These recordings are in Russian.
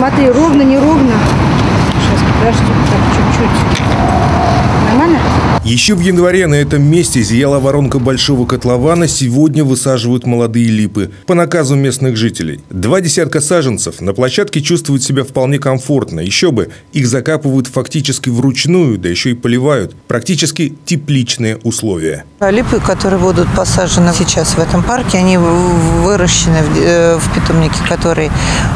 Смотри, ровно, неровно. Сейчас, подожди, так, чуть-чуть. Нормально? Еще в январе на этом месте зияла воронка большого котлована. Сегодня высаживают молодые липы по наказу местных жителей. 20 саженцев на площадке чувствуют себя вполне комфортно. Еще бы, их закапывают фактически вручную, да еще и поливают. Практически тепличные условия. Липы, которые будут посажены сейчас в этом парке, они выращены в питомнике, который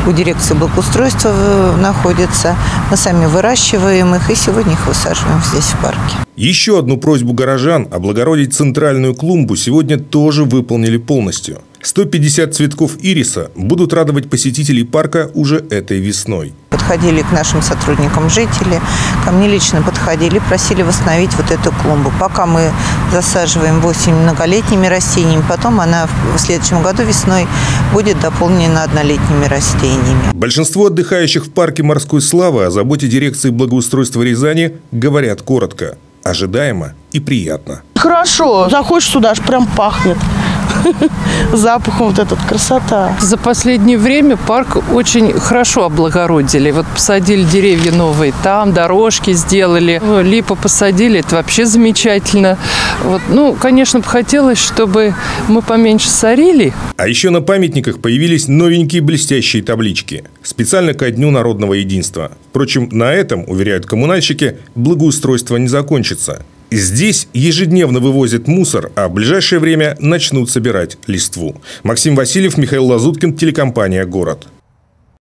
у дирекции благоустройства находится. Мы сами выращиваем их и сегодня их высаживаем здесь в парке. Еще одну просьбу горожан облагородить центральную клумбу сегодня тоже выполнили полностью. 150 цветков ириса будут радовать посетителей парка уже этой весной. Подходили к нашим сотрудникам жители, ко мне лично подходили, просили восстановить вот эту клумбу. Пока мы засаживаем 8 многолетними растениями, потом она в следующем году весной будет дополнена однолетними растениями. Большинство отдыхающих в парке «Морской славы» о заботе дирекции благоустройства Рязани говорят коротко. Ожидаемо и приятно. Хорошо. Заходишь сюда, аж прям пахнет. Запахом вот этот, красота. За последнее время парк очень хорошо облагородили. Вот посадили деревья новые там, дорожки сделали, липы посадили, это вообще замечательно. Вот. Ну, конечно, бы хотелось, чтобы мы поменьше сорили. А еще на памятниках появились новенькие блестящие таблички. Специально ко Дню народного единства. Впрочем, на этом, уверяют коммунальщики, благоустройство не закончится. Здесь ежедневно вывозят мусор, а в ближайшее время начнут собирать листву. Максим Васильев, Михаил Лазуткин, телекомпания «Город».